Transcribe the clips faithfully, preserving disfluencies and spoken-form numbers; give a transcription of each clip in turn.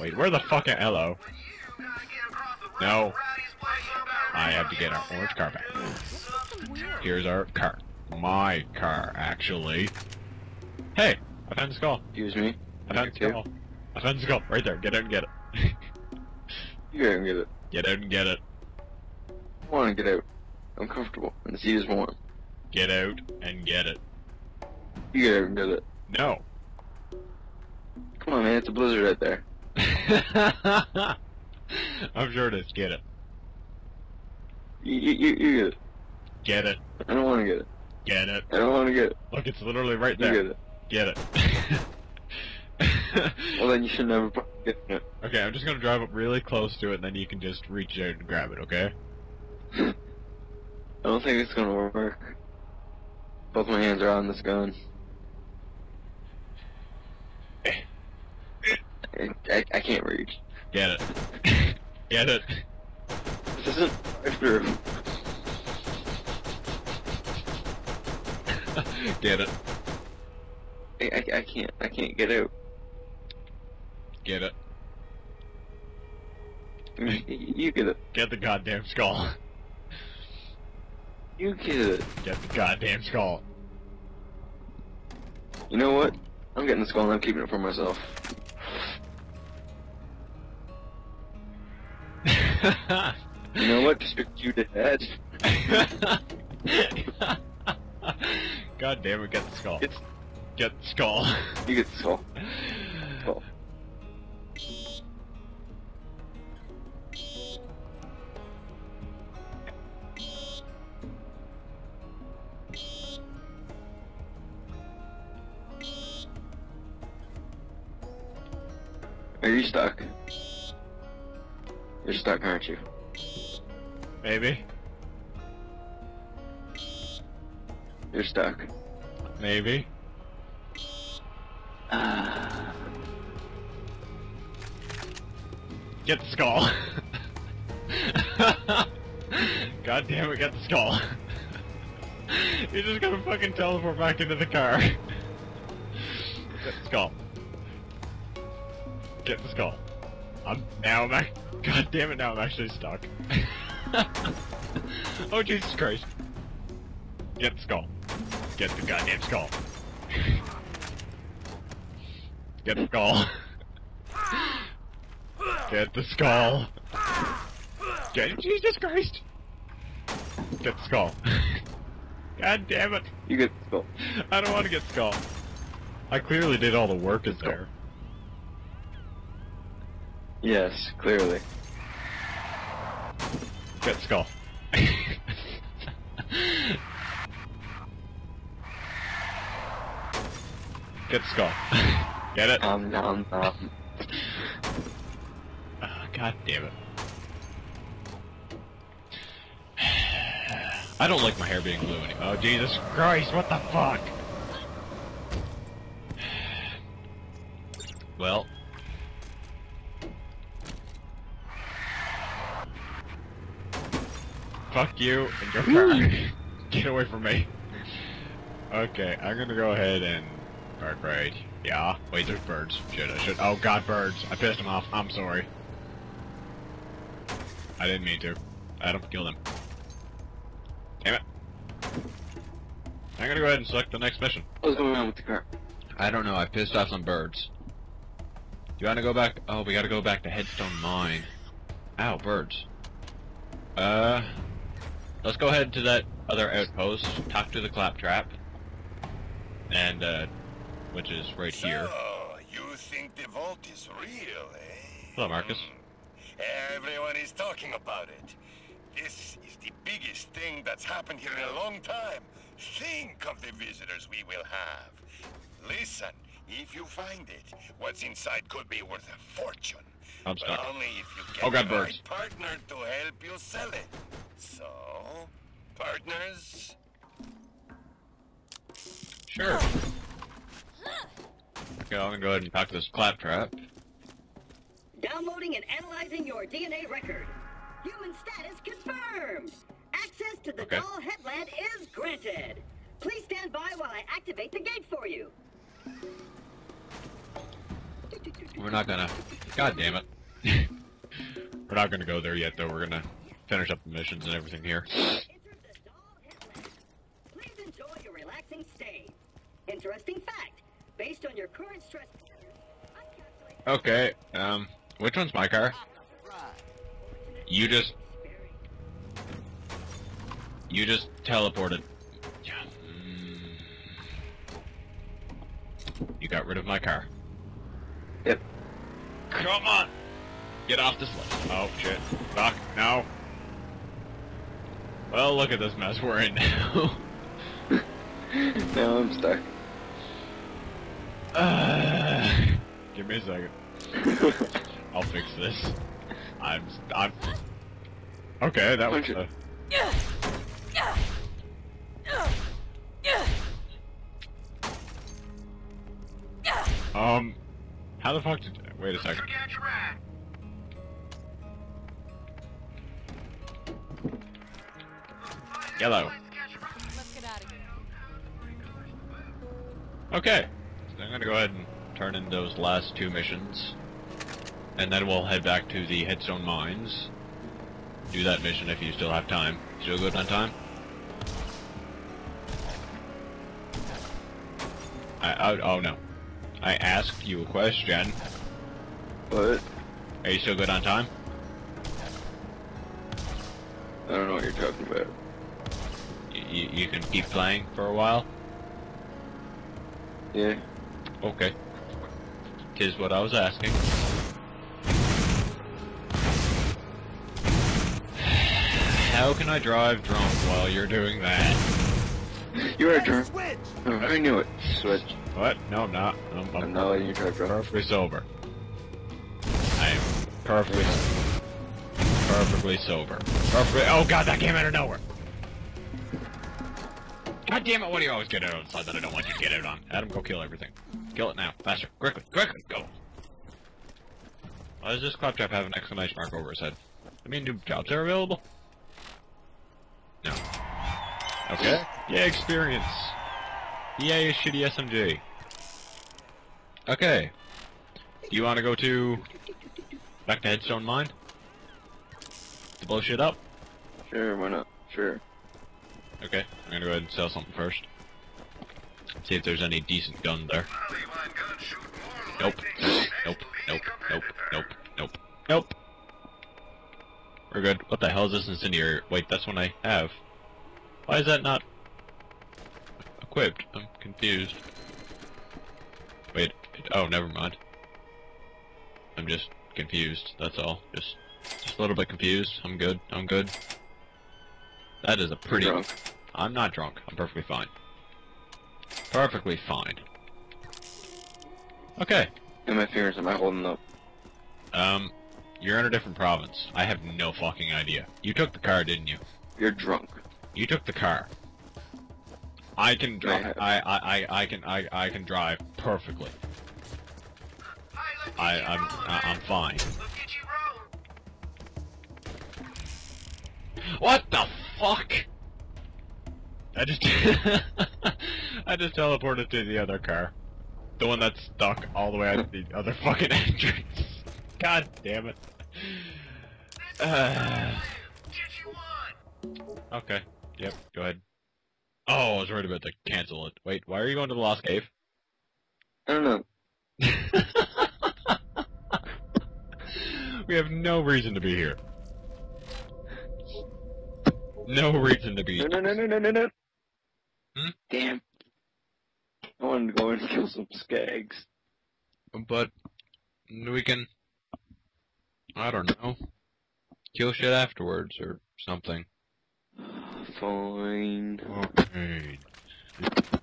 Wait, where the fuck are Elo? No. I have to get our orange car back. Here's our car. My car, actually. Hey! I found the skull. Excuse me? I found the skull. I found the skull. Right there. Get out and get it. You get out and get it. Get out and get it. I want to get out. I'm comfortable. And the seat is warm. Get out and get it. You get out and get it. No. Come on, man. It's a blizzard out there. I'm sure it is. Get it. You, you, you get it. Get it. I don't want to get it. Get it. I don't want to get it. Look, it's literally right there. You get it. Get it. Well, then you should never get it. Okay, I'm just going to drive up really close to it, and then you can just reach out and grab it, okay? I don't think it's going to work. Both my hands are on this gun. I, I, I can't reach. Get it. Get it. This isn't drive-thru. Get it. I, I, I can't. I can't get out. Get it. You, you get it. Get the goddamn skull. You get it. Get the goddamn skull. You know what? I'm getting the skull and I'm keeping it for myself. You know what? Just picked you to head. God damn it, get the skull. It's... Get the skull. You get the skull. Skull. Are you stuck? You're stuck, aren't you? Maybe. You're stuck. Maybe. Uh... Get the skull. God damn it, get the skull. You're just gonna fucking teleport back into the car. Get the skull. Get the skull. I'm now I'm God damn it, now I'm actually stuck. Oh Jesus Christ. Get the skull. Get the goddamn skull. Get the skull. Get the skull. Get Jesus Christ. Get the skull. God damn it. You get the skull. I don't want to get the skull. I clearly did all the work is there. Yes, clearly. Get the skull. Get the skull. Get it? Um, nom, nom. Oh, God damn it. I don't like my hair being blue anymore. Oh, Jesus Christ, what the fuck? Well. Fuck you and your car. Get away from me. Okay, I'm gonna go ahead and park right. Yeah. Wait, there's birds. Shit, I should. Oh god, birds. I pissed them off. I'm sorry. I didn't mean to. I don't kill them. Damn it. I'm gonna go ahead and select the next mission. What's going on with the car? I don't know. I pissed off some birds. Do you wanna go back? Oh, we gotta go back to Headstone Mine. Ow, birds. Uh. Let's go ahead to that other outpost, talk to the claptrap, and, uh, which is right so, here. Oh, you think the vault is real, eh? Hello, Marcus. Mm. Everyone is talking about it. This is the biggest thing that's happened here in a long time. Think of the visitors we will have. Listen, if you find it, what's inside could be worth a fortune. I'm but stuck. Only if you get oh, God, the birds. Right partner to help you sell it. So, partners? Sure. Okay, I'm gonna go ahead and talk to this claptrap. Downloading and analyzing your D N A record. Human status confirmed. Access to the okay. Dahl Headland is granted. Please stand by while I activate the gate for you. We're not gonna. God damn it. We're not gonna go there yet, though. We're gonna finish up the missions and everything here. Enter the Dahl Headland. Please enjoy your relaxing stay. Interesting fact. Based on your current stress. Okay. Um. Which one's my car? You just. You just teleported. You got rid of my car. Yep. Come on! Get off this ledge. Oh, shit. Fuck. No. Well, look at this mess we're in now. Now I'm stuck. Uh, give me a second. I'll fix this. I'm... I'm... Okay, that was... Uh... Um... How the fuck did... Wait a second. Yellow. Okay. So I'm gonna go ahead and turn in those last two missions. And then we'll head back to the Headstone Mines. Do that mission if you still have time. Still good on time? I... I oh no. I asked you a question. What? Are you still good on time? I don't know what you're talking about. You, you can keep playing for a while? Yeah. Okay. 'Tis what I was asking. How can I drive drunk while you're doing that? You are drunk. Oh, I knew it. Switch. What? No, I'm not. I'm, I'm, I'm not letting you drive drunk. Perfectly sober. I am perfectly, perfectly sober. Perfectly. Oh god, that came out of nowhere. God damn it! What do you always get out on the side that I don't want you to get out on? Adam, go kill everything. Kill it now, faster, quickly, quickly, go. Why does this claptrap have an exclamation mark over his head? I mean, do jobs are available? No. Okay. Yeah, experience. Yay, shitty S M G. Okay. Do you want to go to... back to Headstone Mine? To blow shit up? Sure, why not? Sure. Okay, I'm gonna go ahead and sell something first. See if there's any decent gun there. Nope. Nope. Nope. Nope. Nope. Nope. Nope. We're good. What the hell is this incendiary? Wait, that's one I have. Why is that not... equipped? I'm confused. Wait, oh, never mind. I'm just confused, that's all. Just, just a little bit confused. I'm good, I'm good. That is a pretty... Drunk. I'm not drunk, I'm perfectly fine. Perfectly fine. Okay. And my fingers, am I holding up? Um, you're in a different province. I have no fucking idea. You took the car, didn't you? You're drunk. You took the car. I can drive. I I I, I can I I can drive perfectly. I I'm I, I'm fine. What the fuck? I just I just teleported to the other car, the one that's stuck all the way out to the other fucking entrance. God damn it. Uh, okay. Yep. Go ahead. Oh, I was worried about to cancel it. Wait, why are you going to the Lost Cave? I don't know. We have no reason to be here. No reason to be here. No, no, no, no, no, no. Hmm? Damn. I wanted to go and kill some skags. But, we can, I don't know, kill shit afterwards or something. Fine. Okay.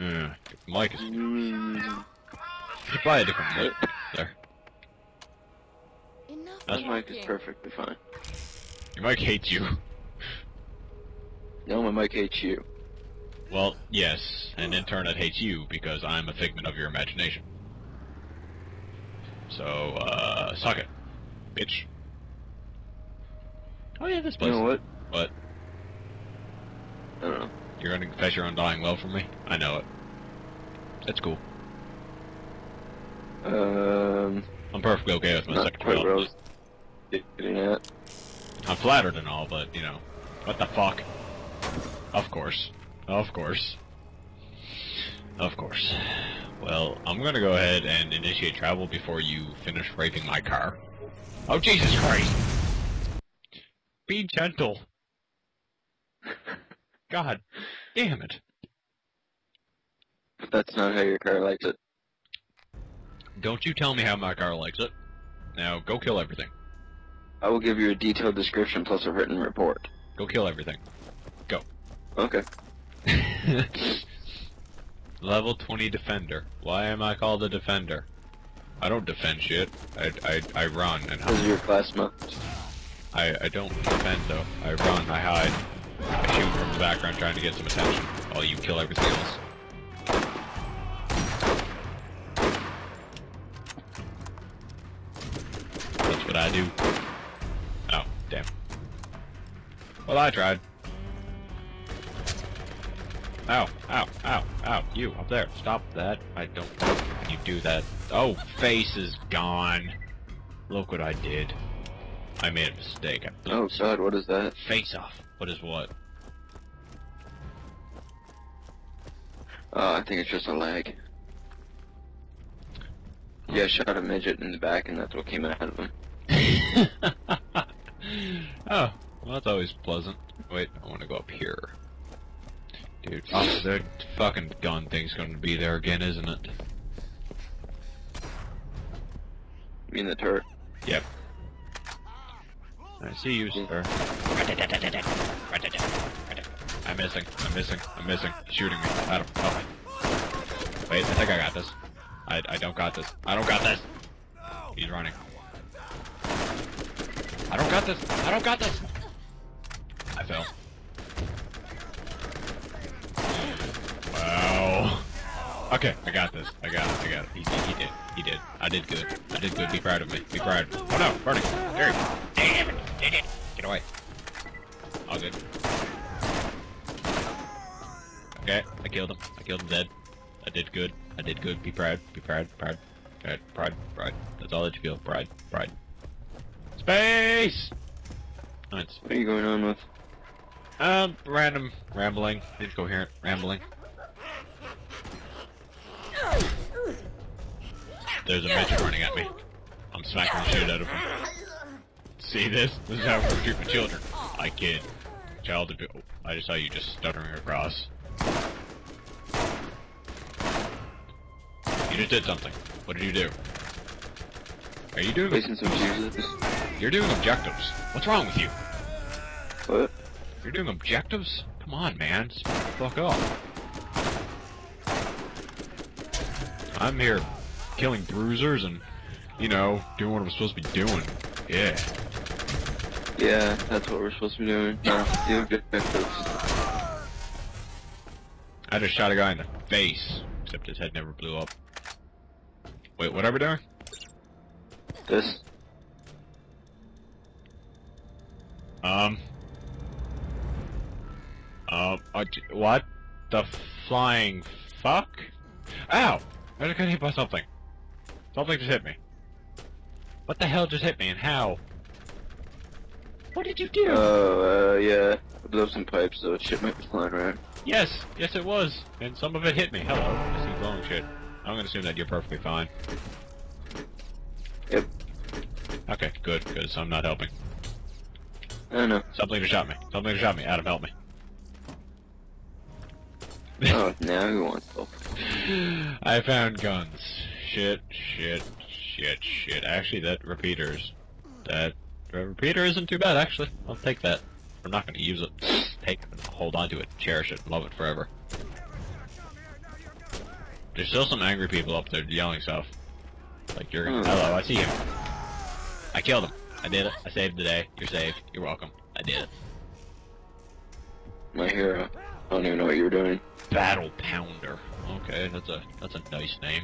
Uh, Mike is. Mm. Buy a different mic. There. That mic is perfectly fine. Your mic hates you. No, my mic hates you. Well, yes, and in turn it hates you because I'm a figment of your imagination. So, uh, suck it, bitch. Oh yeah, this place. You know what? What? I don't know. You're gonna confess your undying love for me? I know it. That's cool. Um, I'm perfectly okay with my second round. Yeah. I'm flattered and all, but you know, what the fuck? Of course, of course, of course. Well, I'm gonna go ahead and initiate travel before you finish raping my car. Oh Jesus Christ! Be gentle. God damn it. That's not how your car likes it. Don't you tell me how my car likes it. Now, go kill everything. I will give you a detailed description plus a written report. Go kill everything. Go. Okay. Level twenty defender. Why am I called a defender? I don't defend shit. I, I, I run and hide. Because your class months. I, I don't defend though. I run, I hide. I shoot from the background trying to get some attention while you kill everything else. That's what I do. Oh, damn. Well, I tried. Ow, ow, ow, ow, you, up there. Stop that. I don't know when you do that. Oh, face is gone. Look what I did. I made a mistake. Oh, God, what is that? Face off. What is what? Uh, I think it's just a lag. Yeah, I shot a midget in the back and that's what came out of him. Oh, well that's always pleasant. Wait, I want to go up here. Dude, oh, that fucking gun thing's gonna be there again, isn't it? You mean the turret? Yep. I see you, sir. I'm missing, I'm missing, I'm missing. He's shooting me. I don't, oh. Wait, I think I got this. I, I don't got this. I don't got this! He's running. I don't got this! I don't got this! I fell. Wow. Okay, I got this. I got it, I got it. He, he, he did. He did. I did good. I did good. Be proud of me. Be proud. Oh no, burning. There you go. Damn it. Did it. Get away. All good. Okay, I killed him. I killed him dead. I did good. I did good. Be proud. Be proud. Proud. Pride. Pride. Pride. That's all that you feel. Pride. Pride. Space! Nice. What are you going on with? Um, random rambling. Incoherent rambling. There's a midget running at me. I'm smacking the shit out of him. See this? This is how we treat my children. I kid. Child abuse. I just saw you just stuttering across. You just did something. What did you do? Are you doing placing some fuses? You're doing objectives. What's wrong with you? What? You're doing objectives? Come on, man. Just fuck off. I'm here killing bruisers and, you know, doing what I'm supposed to be doing. Yeah. Yeah, that's what we're supposed to be doing. Uh, the objectives. I just shot a guy in the face, except his head never blew up. Wait, what are we doing? This. Um. Um. Uh, what? The flying fuck? Ow! I just got hit by something. Something just hit me. What the hell just hit me and how? What did you do? Oh, uh, yeah. I blew up some pipes, so shit might be flying around. Yes, yes it was. And some of it hit me. Hello. I see glowing shit. I'm gonna assume that you're perfectly fine. Yep. Okay, good, because I'm not helping. I don't know. Something just shot me. Something just shot me. Adam, help me. Oh, now you want help. I found guns. Shit, shit, shit, shit. Actually, that repeater's... That repeater isn't too bad, actually. I'll take that. I'm not gonna use it. Take it, hold on to it, cherish it, love it forever. There's still some angry people up there yelling stuff. Like you're gonna- hello, I see you. I killed him. I did it. I saved the day. You're saved. You're welcome. I did it. My hero. I don't even know what you were doing. Battle Pounder. Okay, that's a that's a nice name.